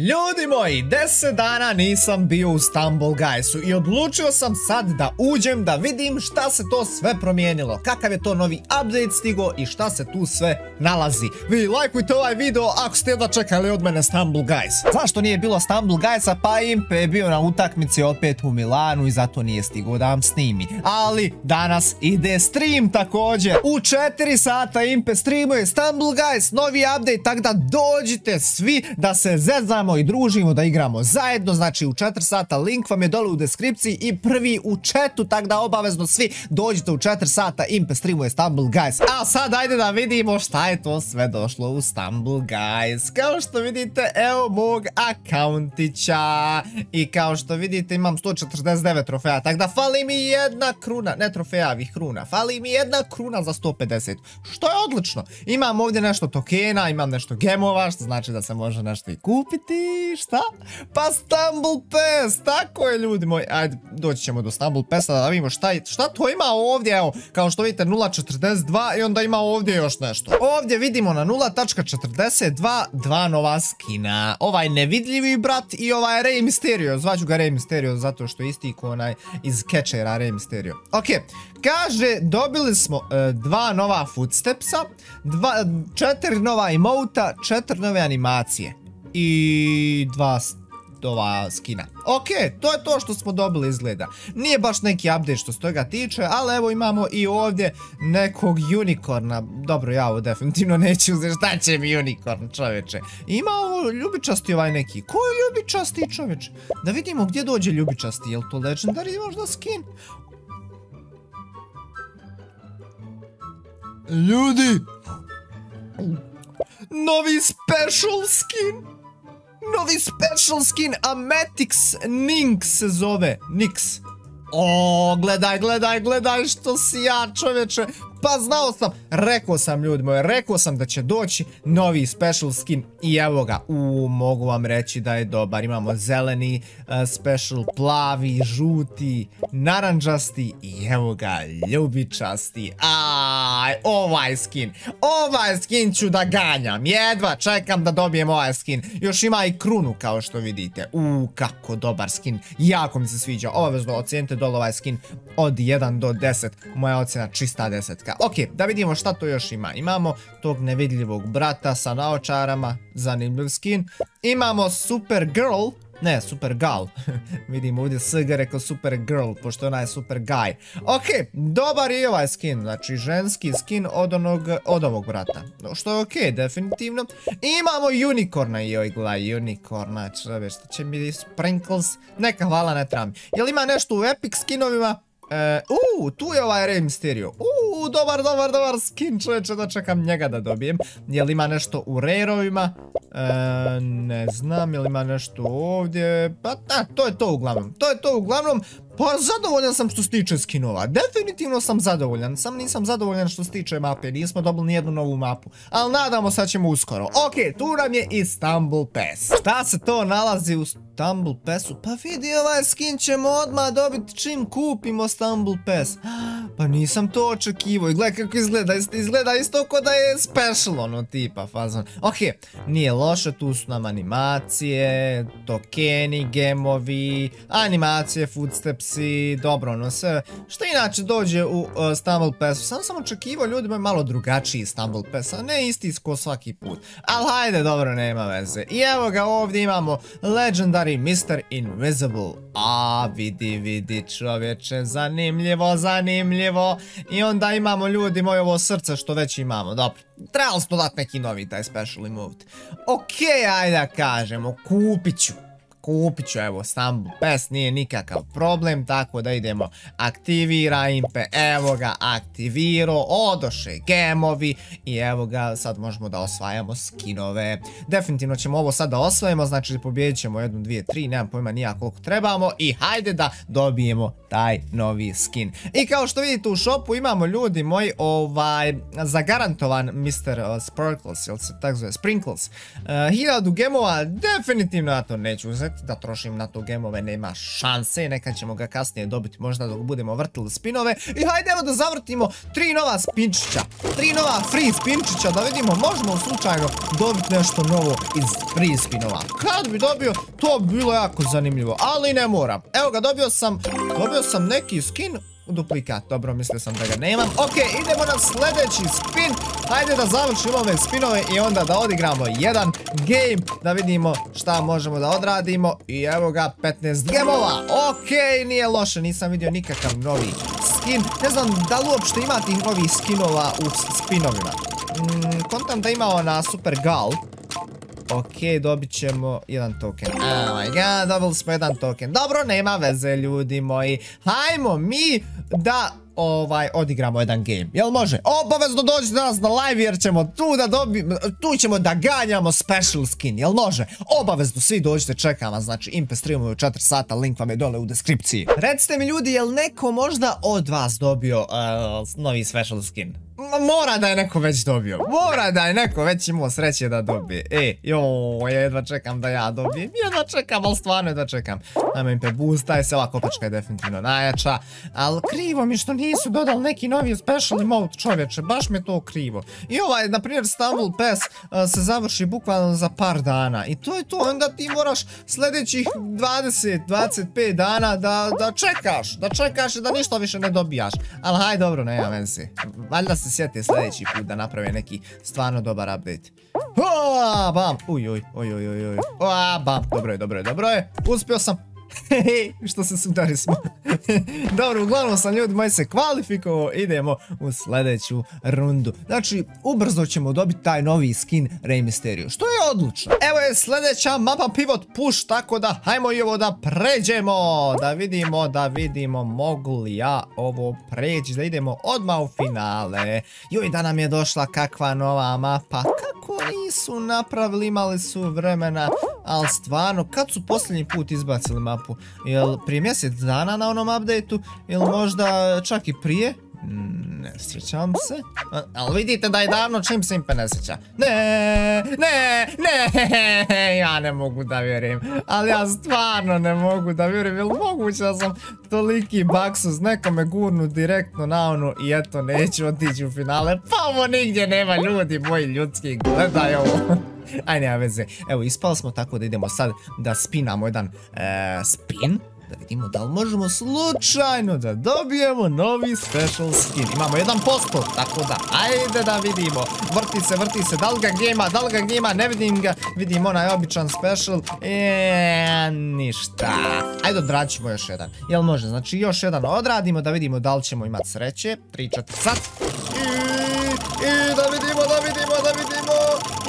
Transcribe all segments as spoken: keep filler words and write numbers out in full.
Ljudi moji, deset dana nisam bio u Stumble Guysu i odlučio sam sad da uđem da vidim šta se to sve promijenilo, kakav je to novi update stigo i šta se tu sve nalazi. Vi lajkujte ovaj video ako ste jedva čekali od mene Stumble Guys. Zašto nije bilo Stumble Guysa? Pa Impe je bio na utakmici opet u Milanu i zato nije stigo da vam snimi. Ali danas ide stream također. U četiri sata Impe streamuje Stumble Guys, novi update, tako da dođite svi da se zezamo i družimo, da igramo zajedno. Znači u četiri sata, link vam je dole u deskripciji i prvi u chatu, tako da obavezno svi dođite u četiri sata. Impe streamuje Stumble Guys. A sad ajde da vidimo šta je to sve došlo u Stumble Guys. Kao što vidite, evo mog akauntića i kao što vidite imam sto četrdeset devet trofeja, tako da fali mi jedna kruna, ne trofeja, ovih kruna, fali mi jedna kruna za sto pedeset, što je odlično. Imam ovdje nešto tokena, imam nešto gemova, što znači da se može nešto i kupiti. Šta? Pa Stumble Pass, tako je ljudi moji. Ajde, doći ćemo do Stumble Passa da vidimo šta, šta to ima ovdje. Evo, kao što vidite nula zarez četrdeset dva i onda ima ovdje još nešto. Ovdje vidimo na nula zarez četrdeset dva dva nova skina. Ovaj nevidljivi brat i ovaj Rey Mysterio. Zvaću ga Rey Mysterio zato što je isti ko onaj iz Catchera, Rey Mysterio. Ok, kaže dobili smo e, dva nova footstepsa, dva, četiri nova emota, četiri nove animacije i dva ova skina. Ok, to je to što smo dobili izgleda. Nije baš neki update što se toga tiče, ali evo imamo i ovdje nekog unicorna. Dobro, ja ovo definitivno neću uzeti, šta će mi unicorn, čoveče. Ima ovo ljubičasti ovaj neki. Ko je ljubičasti, čoveče? Da vidimo gdje dođe ljubičasti, je li to legendary možda skin? Ljudi! Novi special skin! Novi special skin, Ametix Nyx se zove, Nyx. O, gledaj, gledaj, gledaj što si ja, čovječe. Pa znao sam, rekao sam ljudi moji, rekao sam da će doći novi special skin i evo ga. U, mogu vam reći da je dobar. Imamo zeleni uh, special, plavi, žuti, naranđasti i evo ga, ljubičasti. Aj, ovaj skin, ovaj skin ću da ganjam, jedva čekam da dobijem ovaj skin. Još ima i krunu kao što vidite. U, kako dobar skin, jako mi se sviđa. Obavezno ocijenite dole ovaj skin od jedan do deset, moja ocjena čista deset. Ok, da vidimo šta to još ima. Imamo tog nevidljivog brata sa naočarama, zanimljiv skin. Imamo Supergirl, ne Supergal, vidimo ovdje S G rekao Supergirl, pošto ona je Superguy. Ok, dobar je ovaj skin, znači ženski skin od onog, od ovog brata, što je ok, definitivno. Imamo unicorna, joj gledaj, unicorna, čovjek, što će mi sprinkles, neka hvala, ne trebam. Jel ima nešto u epic skinovima? Uuu, uh, tu je ovaj Rey Mysterio. Uuu, uh, dobar, dobar, dobar skin, čovječe, da čekam njega da dobijem. Jel ima nešto u Reyrovima? E, ne znam, jel ima nešto ovdje? Pa da, to je to uglavnom. To je to uglavnom. Pa zadovoljan sam što se tiče skinova, definitivno sam zadovoljan, sam nisam zadovoljan što se tiče mape, nismo dobili nijednu novu mapu, ali nadamo sad ćemo uskoro. Ok, tu nam je i Stumble Pass. Šta se to nalazi u Stumble Passu? Pa vidi, ovaj skin ćemo odmah dobiti čim kupimo Stumble Pass. Pa nisam to očekivao i gledaj kako izgleda, izgleda isto ko da je special, ono tipa fazon. Ok, nije loše, tu su nam animacije, tokeni, gemovi, animacije, footsteps, i dobro, no sve što inače dođe u uh, Stumble Passu. Sam sam očekivao ljudima malo drugačiji Stumble Pass, a ne isti ko svaki put, ali hajde, dobro, nema veze. I evo ga, ovdje imamo legendary mister Invisible. A vidi, vidi čovječe, zanimljivo, zanimljivo. I onda imamo ljudi moje ovo srce što već imamo, dobro, trebalo smo dati neki novi taj special emote. Okej, ajde da kažemo, kupit ću. Kupit ću, evo, Stumble Pass nije nikakav problem, tako da idemo. Aktivira Impe, evo ga, aktivirao, odoše gemovi i evo ga, sad možemo da osvajamo skinove. Definitivno ćemo ovo sad da osvajamo, znači pobjedit ćemo jednu, dvije, tri, nemam pojma nija koliko trebamo i hajde da dobijemo taj novi skin. I kao što vidite u šopu imamo ljudi moji ovaj, zagarantovan mister Sprinkles, jel se tako zove, Sprinkles, hiljadu gemova, definitivno ja to neću uzeti. opet da trošim na to gemove, nema šanse, neka ćemo ga kasnije dobiti možda dok budemo vrtili spinove. I hajde evo da zavrtimo tri nova spinčića, tri nova free spinčića, da vidimo možemo slučajno dobiti nešto novo iz free spinova. Kad bi dobio, to bi bilo jako zanimljivo, ali ne moram. Evo ga, dobio sam, dobio sam neki skin duplikat, dobro, mislio sam da ga nemam. Ok, idemo na sljedeći spin. Hajde da završimo ove spinove i onda da odigramo jedan game, da vidimo šta možemo da odradimo. I evo ga, petnaest gemova. Ok, nije loše, nisam vidio nikakav novi skin. Ne znam da li uopšte ima tih novih skinova u spinovima. mm, Kontam da ima ona Super Gal. Ok, dobit ćemo jedan token. Oh my god, dobili smo jedan token. Dobro, nema veze ljudi moji. Hajmo mi da ovaj odigramo jedan game. Jel može? Obavezno dođite danas na live jer ćemo tu da dobijemo, tu ćemo da ganjamo special skin. Jel može? Obavezno svi dođite, čekam vas. Znači Impe streamuju četiri sata, link vam je dole u deskripciji. Recite mi ljudi, jel neko možda od vas dobio uh, novi special skin? Mora da je neko već dobio, mora da je neko već imao sreće da dobije. E, joj, jedva čekam da ja dobijem, jedva čekam, ali stvarno jedva čekam. Ajme Impe, boostaj se, ova kopačka je definitivno najjača. Ali krivo mi što nisu dodali neki novi special emote, čovječe, baš mi je to krivo. I ovaj, na primjer, Stumble Pass se završi bukvalno za par dana. I to je to, onda ti moraš sljedećih dvadeset do dvadeset pet dana da čekaš, da čekaš i da ništa više ne dobijaš. Ali haj, dobro, nema veze, valjda se sjeti sljedeći put da naprave neki stvarno dobar update. Oa, bam, uj, uj, uj, uj, uj, uj, oa, bam, dobro je, dobro je, dobro je, uspio sam. Hehe, što se sudari smo. Dobro, uglavnom sam ljudi moji se kvalifikovao, idemo u sljedeću rundu. Znači, ubrzo ćemo dobiti taj novi skin Rey Mysterio, što je odlično. Evo je sljedeća mapa Pivot Push, tako da hajmo i ovo da pređemo. Da vidimo, da vidimo, mogu li ja ovo preći, da idemo odmah u finale. Joj, da nam je došla kakva nova mapa, kako nisu napravili, imali su vremena. Ali stvarno, kad su posljednji put izbacili mapu? Jel prije mjesec dana na onom updateu? Jel možda čak i prije? Ne sjećam se. Ali vidite da je davno, čim se Impe ne sjeća. Ne, ne, ne, ja ne mogu da vjerujem. Ali ja stvarno ne mogu da vjerujem. Jel moguće da sam toliki baksuz, nekome gurnu direktno na onu i eto neću otići u finale. Pa ovo nigdje nema ljudi, moji ljudski, gledaj ovo. Aj, nema veze, evo ispali smo, tako da idemo sad da spinamo jedan e, spin, da vidimo da li možemo slučajno da dobijemo novi special skin. Imamo jedan posto, tako da ajde da vidimo, vrti se, vrti se, da li ga gema, da li ga gema, ne vidim ga, vidim onaj običan special, eee, ništa. Ajde odraćimo još jedan, jel može, znači još jedan odradimo da vidimo da li ćemo imati sreće, tri četiri sat, i, i da vidimo, da vidimo, da vidimo.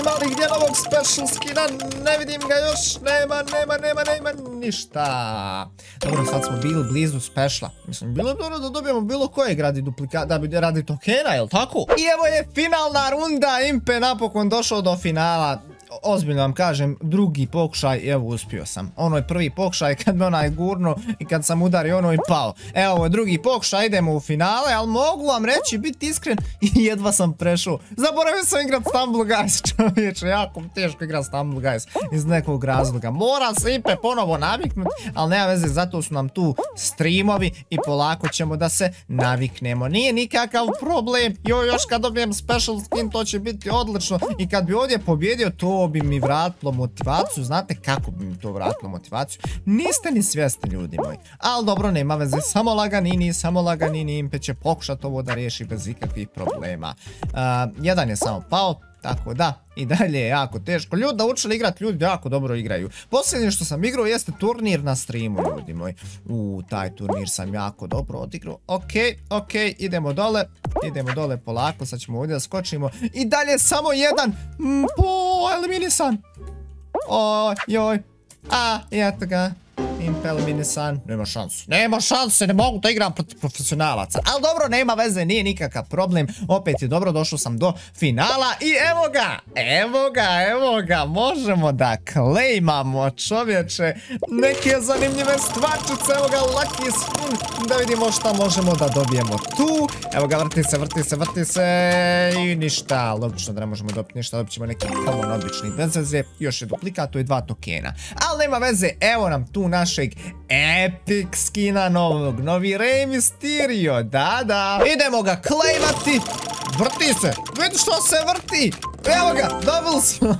Ima li gdje novog special skina? Ne vidim ga još, nema, nema, nema, nema, ništa. Dobro, sad smo bili blizu speciala. Mislim, bilo dobro da dobijemo bilo kojeg radi duplika, da bi radi tokena, jel tako? I evo je finalna runda, Impe napokon došao do finala. Ozbiljno vam kažem, drugi pokušaj, evo uspio sam. Ono je prvi pokušaj kad me onaj gurno i kad sam udario ono i pao. Evo ovo je drugi pokušaj, idemo u finale, ali mogu vam reći, biti iskren, jedva sam prešao. Zaboravio sam igrat Stumble Guys, čovječe, jako teško igrat Stumble Guys iz nekog razloga. Mora se Impe ponovo naviknuti, ali nema veze, zato su nam tu streamovi i polako ćemo da se naviknemo. Nije nikakav problem, joj, još kad dobijem special skin, to će biti odlično i kad bi ovdje pobjedio, to bi mi vratilo motivaciju. Znate kako bi mi to vratilo motivaciju? Niste ni svjesni ljudi moji. Ali dobro, nema veze, samo laganini, samo laganini, Impe će pokušati ovo da riješi bez ikakvih problema. Uh, jedan je samo pao, tako da i dalje je jako teško. Ljudi naučili igrati, ljudi jako dobro igraju. Posljednje što sam igrao jeste turnir na streamu, ljudi moji. U, taj turnir sam jako dobro odigrao. Ok, ok, idemo dole, idemo dole polako, sad ćemo ovdje da skočimo. I dalje samo jedan mm, po eliminisan. Oj, joj, a, eto ga. Impel mini san. Nema šansu. Nema šanse, ne mogu da igram protiv profesionalaca. Ali dobro, nema veze, nije nikakav problem. Opet je dobro, došao sam do finala. I evo ga, evo ga, evo ga. Možemo da klejmamo, čovječe. Neke zanimljive stvarčice. Evo ga, lucky spin. Da vidimo šta možemo da dobijemo tu. Evo ga, vrti se, vrti se, vrti se. I ništa, logično da ne možemo dobiti ništa. Dobit ćemo neki komon obični bez veze. Još je duplikat, to je dva tokena. Ali nema veze, evo nam tu našeg epic skina novog. Novi Rey Mysterio, da, da. Idemo ga klejmati. Vrti se, vidi što se vrti. Evo ga, dobili smo.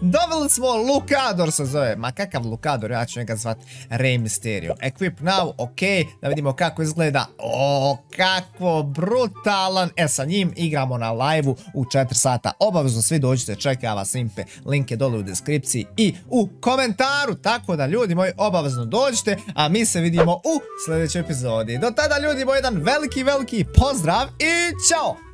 Dobili smo, Lukador se zove. Ma kakav Lukador, ja ću njega zvati Rey Mysterio. Equip now, ok. Da vidimo kako izgleda. O, kako brutalan. E, sa njim igramo na live-u u četiri sata. Obavezno svi dođite, čeka vas Impe. Link je dole u deskripciji i u komentaru. Tako da, ljudi moji, obavezno dođite. A mi se vidimo u sljedećoj epizodi. Do tada, ljudi moji, jedan veliki, veliki pozdrav i ćao!